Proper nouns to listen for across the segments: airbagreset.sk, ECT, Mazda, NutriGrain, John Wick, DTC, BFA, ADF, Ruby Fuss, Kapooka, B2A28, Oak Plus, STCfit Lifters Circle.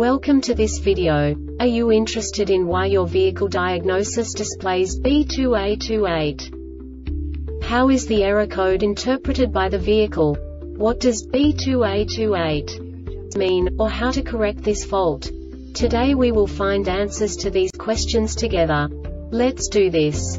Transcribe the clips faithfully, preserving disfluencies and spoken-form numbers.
Welcome to this video. Are you interested in why your vehicle diagnosis displays B two A twenty-eight? How is the error code interpreted by the vehicle? What does B two A twenty-eight mean, or how to correct this fault? Today we will find answers to these questions together. Let's do this.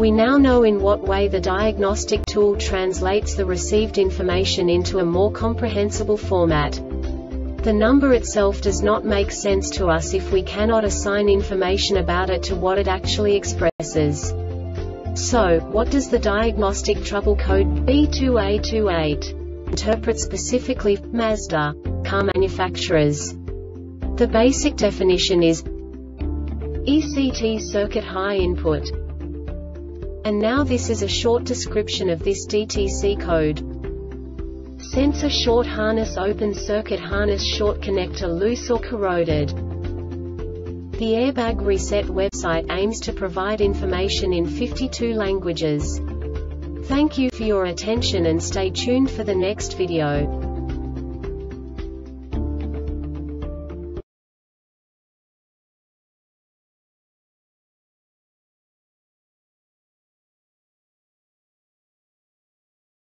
We now know in what way the diagnostic tool translates the received information into a more comprehensible format. The number itself does not make sense to us if we cannot assign information about it to what it actually expresses. So, what does the diagnostic trouble code B two A twenty-eight interpret specifically for Mazda car manufacturers? The basic definition is E C T circuit high input. And now this is a short description of this D T C code. Sensor short harness open circuit harness short connector loose or corroded. The Airbag Reset website aims to provide information in fifty-two languages. Thank you for your attention and stay tuned for the next video.